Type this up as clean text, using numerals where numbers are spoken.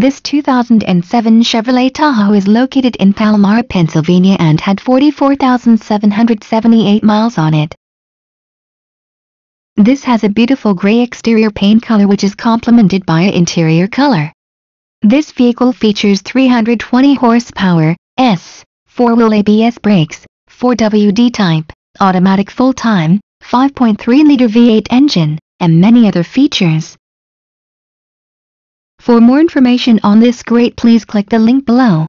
This 2007 Chevrolet Tahoe is located in Palmyra, Pennsylvania and had 44,778 miles on it. This has a beautiful gray exterior paint color which is complemented by an interior color. This vehicle features 320 horsepower, S, 4-wheel ABS brakes, 4WD type, automatic full-time, 5.3-liter V8 engine, and many other features. For more information on this great, please click the link below.